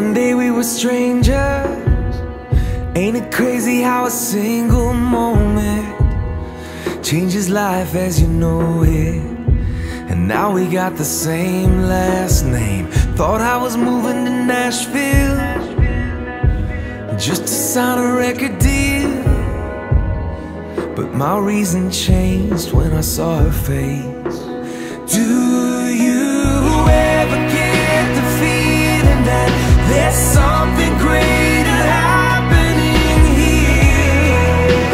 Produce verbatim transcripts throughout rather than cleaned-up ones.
One day we were strangers. Ain't it crazy how a single moment changes life as you know it? And now we got the same last name. Thought I was moving to Nashville just to sign a record deal, but my reason changed when I saw her face. Do you ever get the feeling that there's something greater happening here?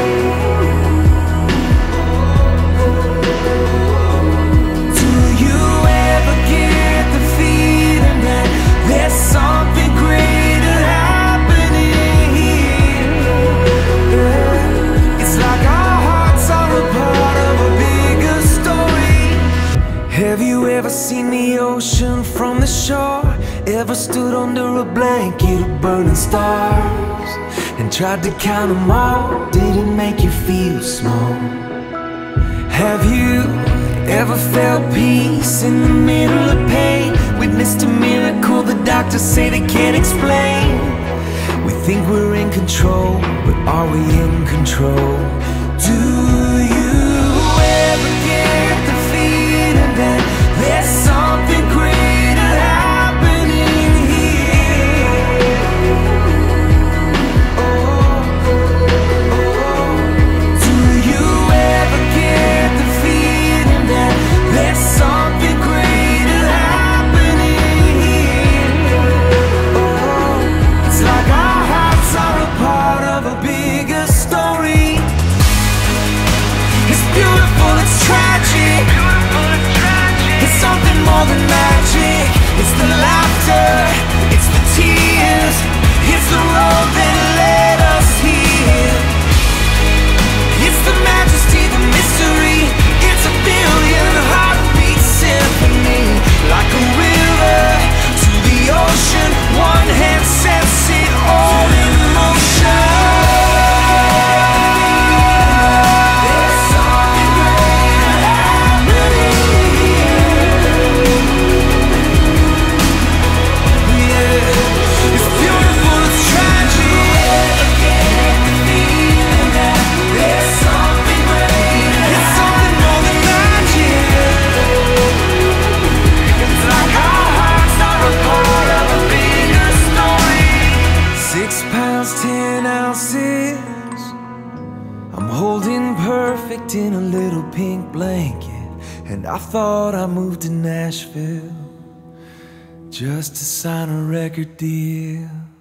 Do you ever get the feeling that there's something greater happening here? Yeah. It's like our hearts are a part of a bigger story. Have you ever seen the ocean from the shore? Ever stood under a blanket of burning stars and tried to count them all? Did it make you feel small? Have you ever felt peace in the middle of pain? Witnessed a miracle the doctors say they can't explain. We think we're in control, but are we in control? Do you ever get the feeling that there's something greater happening here? Oh, oh, oh. Do you ever get the feeling that there's something greater happening here? Oh, it's like our hearts are a part of a bigger story. It's beautiful, it's tragic. It's something more than magic. It's the laughter, it's the tears, it's the road that led us here. It's the majesty, the mystery. It's a billion heartbeat symphony. Like a river to the ocean, one hand sets it all in motion. In a little pink blanket, and I thought I moved to Nashville just to sign a record deal.